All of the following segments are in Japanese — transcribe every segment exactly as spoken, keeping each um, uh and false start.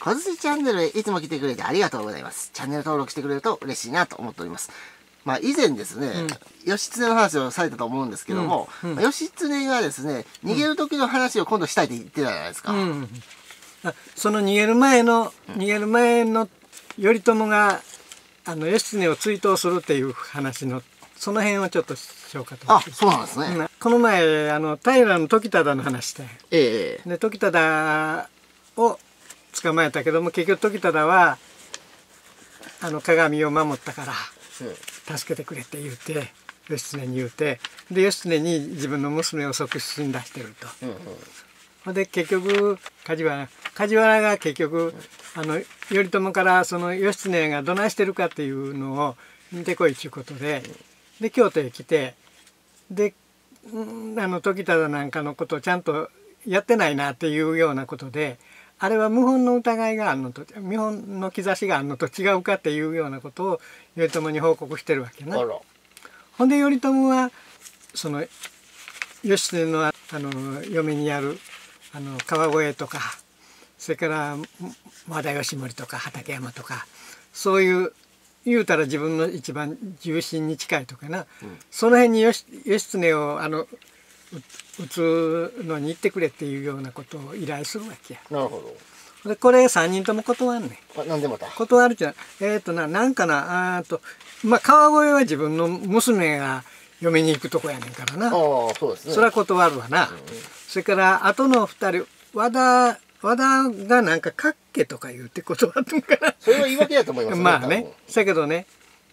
こづちチャンネルへいつも来てくれてありがとうございます。チャンネル登録してくれると嬉しいなと思っております。まあ以前ですね、うん、義経の話をされたと思うんですけども、うんうん、まあ、義経がですね、逃げる時の話を今度したいって言ってたじゃないですか。うんうん、その逃げる前の、逃げる前の頼朝があの義経を追討するっていう話のその辺をちょっとしようかと思って。あ、そうなんですね。この前あの平時忠の話で、ええ、で時忠を捕まえたけども結局時忠はあの鏡を守ったから。助けてくれって言うて義経に言うてで義経に自分の娘を即死に出してると、うんうん、で結局梶原梶原が結局あの頼朝からその義経がどないしてるかっていうのを見てこいということで、で京都へ来てであの時忠なんかのことをちゃんとやってないなっていうようなことで。あれは謀反の疑いがあんのと謀反の兆しがあんのと違うかっていうようなことを頼朝に報告してるわけな。ほんで頼朝はその義経のあの嫁にあるあの川越とかそれから和田義盛とか畠山とかそういう言うたら自分の一番重心に近いとかな、うん、その辺に義経をあの打つのに行ってくれっていうようなことを依頼するわけや。なるほど。でこれさんにんとも断んねん。あ、なんでまた断るじゃん。えっとななんかなあとまあ川越は自分の娘が嫁に行くとこやねんからな。あ、そうですね。それは断るわな。うん、それからあとのふたり和田和田がなんかかっけとか言って断ってんからそれは言い訳やと思いますね。まあね。だけどね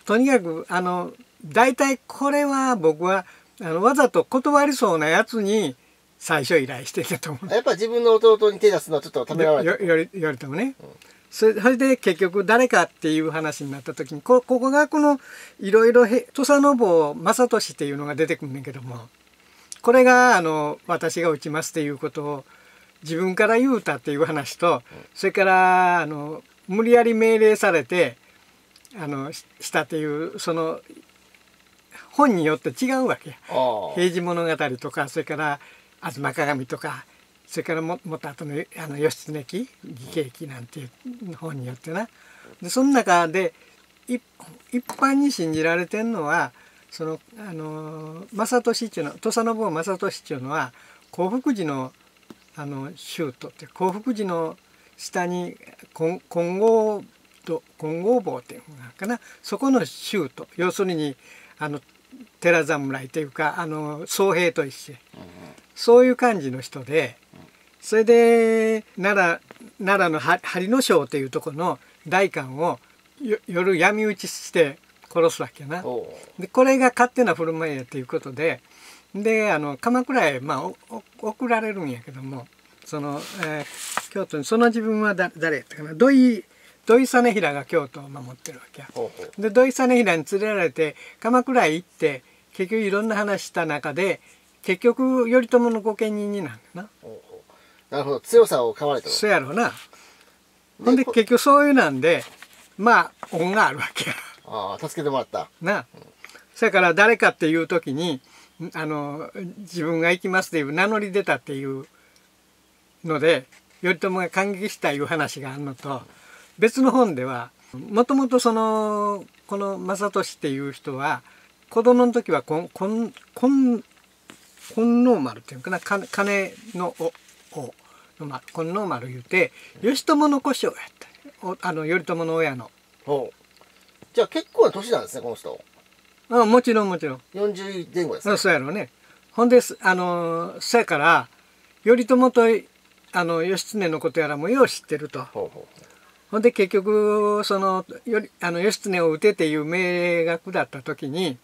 とにかくあの大体これは僕はあのわざと断りそうなやつに最初依頼してたと思う。やっぱ自分の弟に手出すのはちょっとためらわれた。よりともね、うん、それで結局誰かっていう話になった時に こ, ここがこのいろいろ土佐の坊正俊っていうのが出てくるんだけどもこれがあの私が打ちますっていうことを自分から言うたっていう話と、うん、それからあの無理やり命令されてあのしたっていうその。本によって違うわけや。平治物語とかそれから「吾妻鏡」とかそれからもっと後の「あの義経記」「義経記」なんていう本によってな。でその中で一般に信じられてんのはそのあの正俊っていうの土佐の坊正俊っていうのは興福寺のあの宗徒って興福寺の下に金剛坊っていうのがあるかなそこの宗徒要するにあの寺侍というかあの僧兵と一緒、うん、そういう感じの人で、うん、それで奈良奈良の針野省というところの代官を夜闇討ちして殺すわけな。でこれが勝手な振る舞いやということでであの鎌倉へ、まあ、送られるんやけどもその、えー、京都にその自分はだ誰やったかな土井土井実平が京都を守ってるわけや。ほうほう。で土井実平に連れられて鎌倉へ行って結局いろんな話した中で結局頼朝の御家人になるな。ほうほう。なるほど。強さを買われた。そうやろうな。ほんで結局そういうなんでまあ恩があるわけや。ああ助けてもらった。なあ。うん、それから誰かっていう時にあの自分が行きますっていう名乗り出たっていうので頼朝が感激したいう話があるのと。うん別の本ではもともとそのこの正俊っていう人は子供の時は金王丸っていうのかな金の王金王丸言うて義朝の故障やったあの頼朝の親の。じゃあ結構な年なんですねこの人。ああもちろんもちろん。よんじゅうねん後ですね。そうやろうね。ほんであのそやから頼朝とあの義経のことやらもよう知ってると。ほうほうほんで結局そのよりあの義経を討てっていう命令が下った時に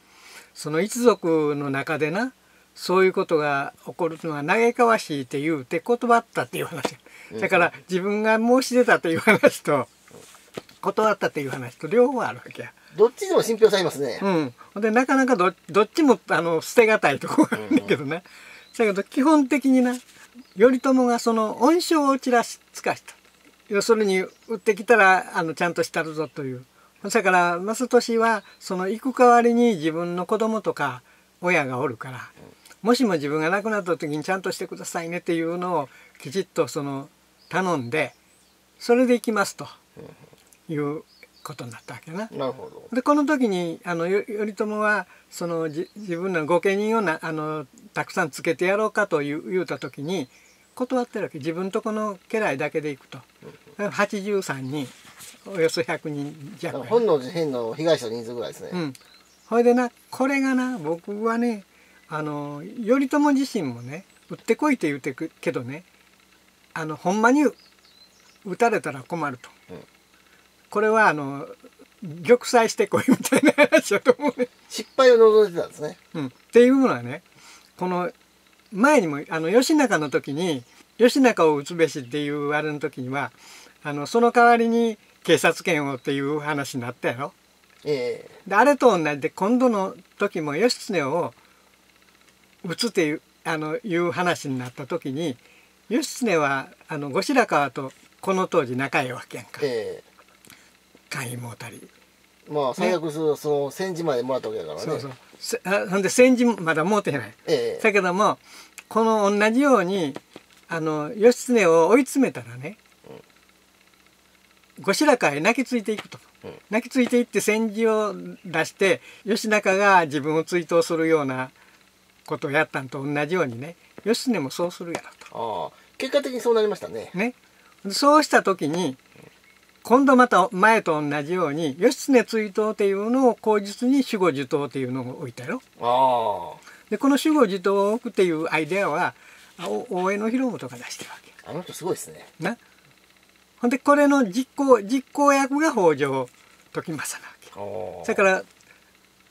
その一族の中でなそういうことが起こるのは嘆かわしいって言うて断ったっていう話だから自分が申し出たっていう話と断ったっていう話と両方あるわけや。どっちでも信憑されますね。うん。ほんでなかなか ど, どっちもあの捨てがたいとこがあるんだけどな。だけど基本的にな頼朝がその恩賞をちらつかした。要するに売ってきたらあのちゃんとしたるぞという。だから正俊はその行く代わりに自分の子供とか親がおるからもしも自分が亡くなった時にちゃんとしてくださいねっていうのをきちっとその頼んでそれで行きますということになったわけな。なるほど。でこの時にあの頼朝はそのじ自分の御家人をなあのたくさんつけてやろうかという言うた時に断ってるわけ。自分とこの家来だけで行くと。はちじゅうさんにんおよそひゃくにん弱。本能寺変の被害者の人数ぐらいですね。うん。ほいでなこれがな僕はねあの頼朝自身もね撃ってこいって言うてくけどねあのほんまに撃たれたら困ると、うん、これはあの玉砕してこいみたいな話だと思うね。失敗を望んでたんですね、うん、っていうのはねこの前にもあの義仲の時に義仲を撃つべしっていうあれの時にはあのその代わりに警察権をっていう話になったやろ。えー、であれと同じで今度の時も義経を撃つっていう、あのいう話になった時に義経はあの後白河とこの当時仲いいわけやんか。官位もたりまあ最悪するその戦時までもらったわけだからね。そうそう。ほんで戦時まだもうてない、えー、だけどもこの同じようにあの義経を追い詰めたらね、うん、後白河へ泣きついていくと。うん、泣きついていって戦時を出して義仲が自分を追悼するようなことをやったんと同じようにね義経もそうするやろと。あ結果的にそうなりましたね。ねそうした時に今度また前と同じように義経追悼っていうのを口実に守護地頭っていうのを置いたよ。あでこの守護地頭を置くっていうアイデアは大江広元が出してるわけ。あの人すごいですね。なほんでこれの実行実行役が北条時政なわけだから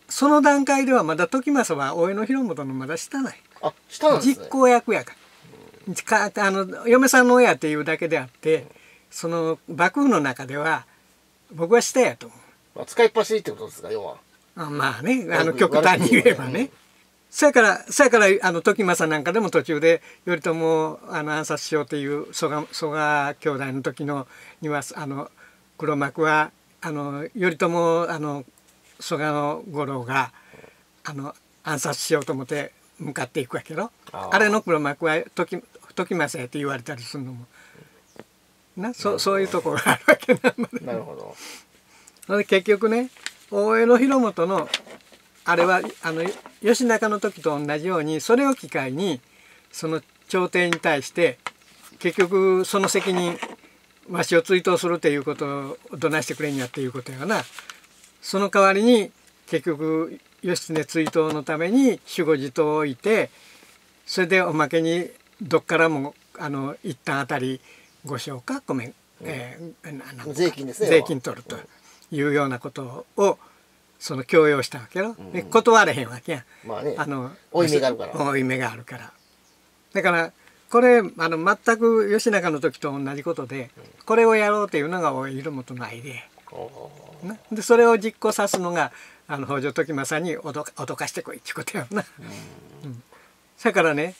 その段階ではまだ時政は大江広元のまだ下ない。あ、下なんですね。実行役やから、うん、かあの嫁さんの親っていうだけであって、うん、その幕府の中では僕は下やと思う、まあ、使いっ走りってことですか要は。あまあねあの極端に言えばね、うん、そやからそやからあの時政なんかでも途中で頼朝をあの暗殺しようという曽我曽我兄弟の時のにはあの黒幕はあの頼朝あの曽我五郎があの暗殺しようと思って向かっていくわけの あ, あれの黒幕は時時政って言われたりするのもな そ, そういうところがあるわけなんなるほど。それで結局ね大江広元のあれはあの義仲の時と同じようにそれを機会にその朝廷に対して結局その責任わしを追悼するということをどないしてくれんやっていうことやがな。その代わりに結局義経追悼のために守護地頭を置いてそれでおまけにどっからもあの一旦あたりご升か米、えー、税金ですね税金取るというようなことをその強要したわけよ、うん、断れへんわけや。まあね、あの負い目があるから負い目があるからだからこれあの全く義仲の時と同じことで、うん、これをやろうというのが大江広元のアイデアでそれを実行さすのがあの北条時政に脅か、脅かしてこいっていうことやな。うん、うん、だからね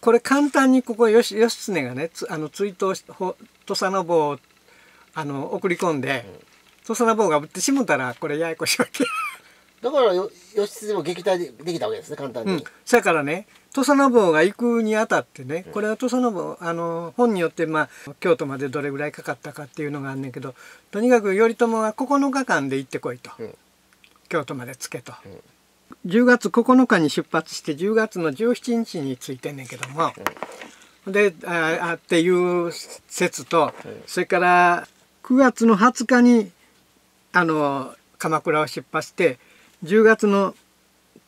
これ簡単にここ義経がねあの追悼土佐の坊をあの送り込んで。うん土佐の坊が売ってしもたらこれややこしいわけだから義経も撃退できたわけですね簡単に。うん、そやからね土佐の坊が行くにあたってねこれは土佐の坊あの本によって、まあ、京都までどれぐらいかかったかっていうのがあんねんけどとにかく頼朝はここのかかんで行ってこいと、うん、京都までつけと、うん、じゅうがつここのかに出発してじゅうがつのじゅうしちにちに着いてんねんけども、うん、でああっていう説と、うん、それからくがつのはつかにあの鎌倉を出発してじゅうがつの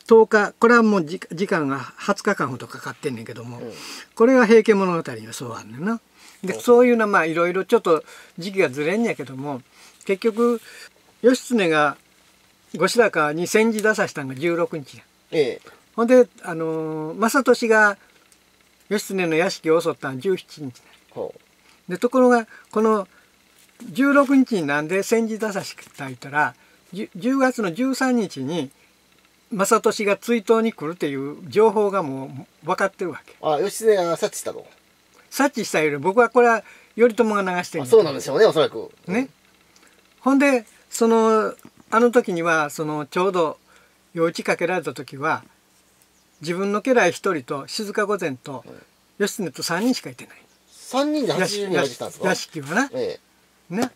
とおかこれはもう 時, 時間がはつかかんほどかかってんねんけども、うん、これが「平家物語」のそうあんねんな。で、うん、そういうのまあいろいろちょっと時期がずれんやけども結局義経が後白河に戦時出さしたんがじゅうろくにちや、ええ、ほんであの正利が義経の屋敷を襲ったんはじゅうしちにちでところがこのじゅうろくにちになんで戦時出さしたいたら 10, じゅうがつのじゅうさんにちに正利が追悼に来るっていう情報がもう分かってるわけ。あ義経が察知したの察知したより僕はこれは頼朝が流してるんだ。そうなんでしょうねおそらくね。ほんでそのあの時にはそのちょうど夜討ちかけられた時は自分の家来ひとりと静御前と義経とさんにんしかいてない。さんにんではちじゅうにんが来たんですか、屋敷はな。ええ、ね。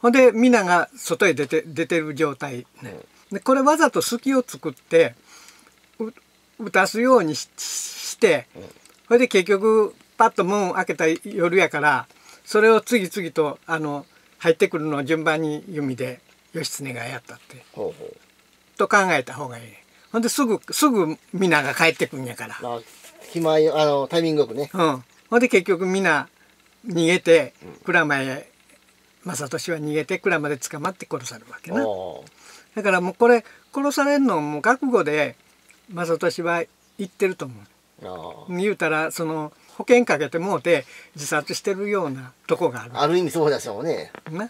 ほんで皆が外へ出て出てる状態、ね。うん、でこれわざと隙を作って打たすように し, して、うん、それで結局パッと門開けた夜やからそれを次々とあの入ってくるのを順番に弓で義経がやったってほうほうと考えた方がいい。ほんですぐすぐ皆が帰ってくるんやから、まあ、暇あのタイミングよくね、うん、ほんで結局皆逃げて鞍馬へ、正利は逃げて鞍馬で捕まって殺されるわけな。だからもうこれ殺されるのも覚悟で正利は言ってると思う。言うたらその保険かけてもうて自殺してるようなとこがある。ある意味そうでしょうね。ね。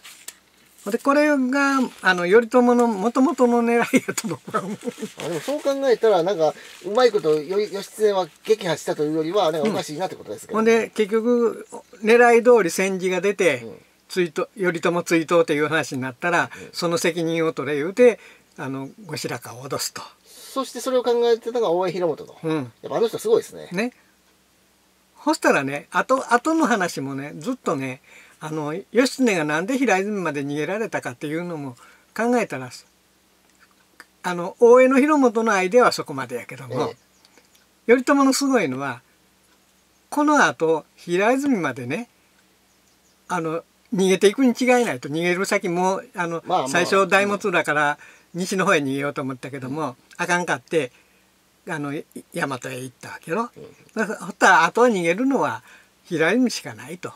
でこれがあの頼朝の元々の狙いやと僕は思う。あでもそう考えたらなんかうまいこと義経は撃破したというよりはなんかおかしいなってことですけど、ね。うん、ほんで結局狙い通り戦時が出て、うん、追討頼朝追討という話になったら、うん、その責任を取れ言うてあの後白河を脅すと。そしてそれを考えてたのが大江広元と。うん、やっぱあの人すごいですね。ね。そしたらね、あと後の話もねずっとねあの義経がなんで平泉まで逃げられたかっていうのも考えたらあの大江広元のアイデアはそこまでやけども、ええ、頼朝のすごいのはこのあと平泉までねあの逃げていくに違いないと。逃げる先もあの、まあまあ、最初大本浦から西の方へ逃げようと思ったけども、うん、あかんかって。あの大和へ行ったわけよ。だからあとは逃げるのは平泉しかないと。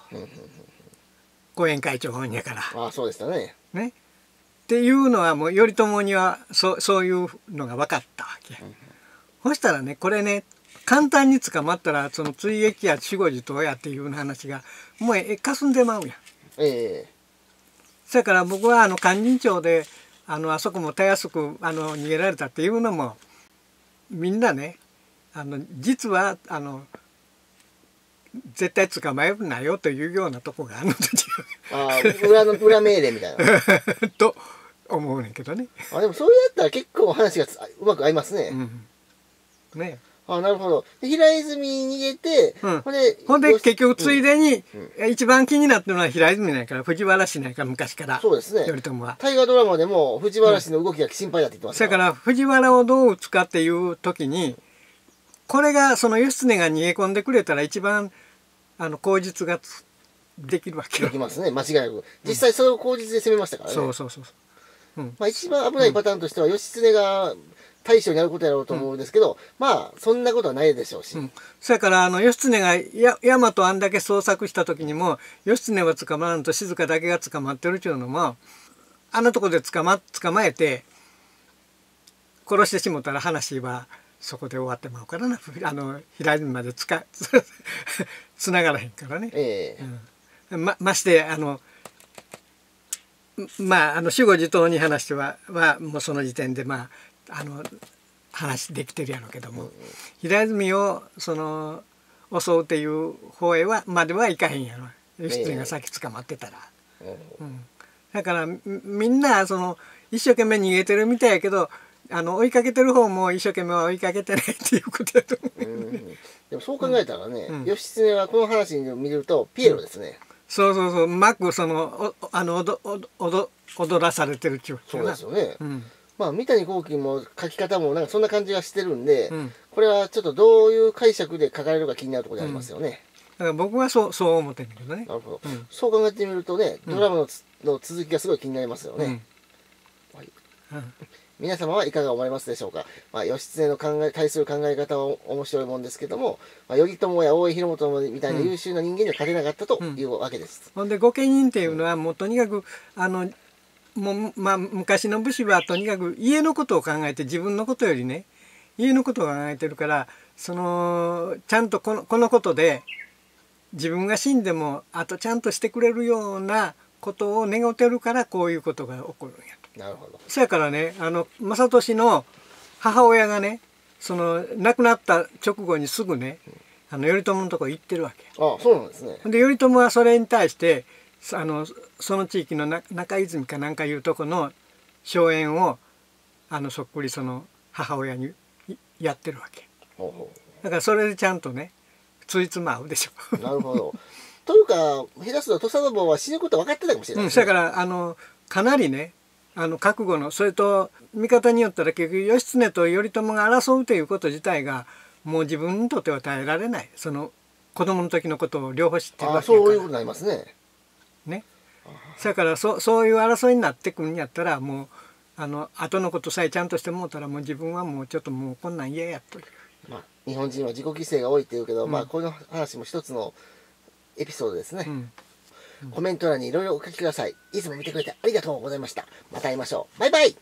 後援会長本やから。ああそうでしたね。ね。っていうのはもう頼朝にはそ、そういうのが分かったわけ。そしたらねこれね簡単に捕まったらその追撃や死後自党やっていう話がもうえかすんでまうやん。ええ。そやから僕はあの勧進帳であのあそこもたやすくあの逃げられたっていうのも。みんなねあの実はあの絶対捕まえるなよというようなとこがあるのであ裏の裏命令みたいなと思うねんけどね。あでもそれやったら結構話がうまく合いますね。うん、ねあなるほど。平泉に逃げて、うん、ほんでほんで結局ついでに、うんうん、一番気になってるのは平泉なんやから藤原氏なんやから昔からそうですね頼朝は大河ドラマでも藤原氏の動きが心配だって言ってますから、うん、だから藤原をどう打つかっていう時にこれがその義経が逃げ込んでくれたら一番あの口実ができるわけできますね間違いなく。実際それを口実で攻めましたからね。そうそうそうそう、うん、まあ一番危ないパターンとしては義経が大将にやることやろうと思うんですけど、うん、まあそんなことはないでしょうし、うん、それからあの義経がや大和あんだけ捜索した時にも義経は捕まらんと静香だけが捕まってるっていうのもあのとこで捕ま、捕まえて殺してしもたら話はそこで終わってまうからな。あの平泉までつかつながらへんからね、えーうん、ま, ましてあのまああの守護自党に話してははもうその時点でまああの話できてるやろうけども、うん、平泉をその襲うっていう方へはまではいかへんやろ義経が先捕まってたら、えーうん、だからみんなその一生懸命逃げてるみたいやけどあの追いかけてる方も一生懸命追いかけてないっていうことやと思う、ねうん、でもそう考えたらね、うん、義経はこの話を見るとピエロですね、うん、そうそうそううまくそのおあのおどおどおど踊らされてるっていうそうですよね、うんまあ、三谷幸喜も書き方もなんかそんな感じがしてるんで、うん、これはちょっとどういう解釈で書かれるか気になるところでありますよね、うん、だから僕はそうそう思ってるけどね。なるほど、うん、そう考えてみるとねドラマ の,、うん、の続きがすごい気になりますよね、うんはいうん、皆様はいかが思われますでしょうか。まあ、義経の考え対する考え方は面白いもんですけども、まあ、頼朝や大江広元みたいな優秀な人間には勝てなかったというわけです、うんうん、ほんで御家人っていうのはもうとにかくあのもうまあ、昔の武士はとにかく家のことを考えて自分のことよりね家のことを考えてるからそのちゃんとこ の, このことで自分が死んでもあとちゃんとしてくれるようなことを願ってるからこういうことが起こるんやと。なるほど。そやからねあの正利の母親がねその亡くなった直後にすぐねあの頼朝のとこ行ってるわけ。ああそうなんですね。で頼朝はそれに対してあのその地域のな中泉かなんかいうとこの荘園をあのそっくりその母親にやってるわけ。ほうほうだからそれでちゃんとねついつま合うでしょう。なるほど。というか下手すると土佐の坊は死ぬこと分かってたかもしれない、ね。うん、だからあのかなりね、あの覚悟の、それと見方によったら結局義経と頼朝が争うということ自体がもう自分にとっては耐えられない、その子供の時のことを両方知ってるわけだから。あ、そういうことになりますね。ね。だからそそういう争いになってくるんやったらもうあの後のことさえちゃんとしてもうたらもう自分はもうちょっともうこんなん嫌やという。まあ日本人は自己犠牲が多いっていうけど、うん、まあこの話も一つのエピソードですね。うんうん、コメント欄にいろいろお書きください。いつも見てくれてありがとうございました。また会いましょう。バイバイ。